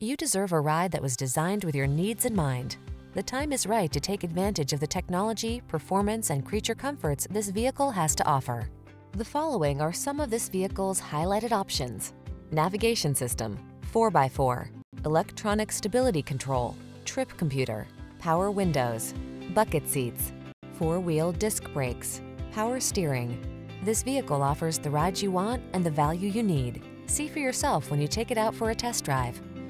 You deserve a ride that was designed with your needs in mind. The time is right to take advantage of the technology, performance, and creature comforts this vehicle has to offer. The following are some of this vehicle's highlighted options: navigation system, 4x4, electronic stability control, trip computer, power windows, bucket seats, four-wheel disc brakes, power steering. This vehicle offers the ride you want and the value you need. See for yourself when you take it out for a test drive.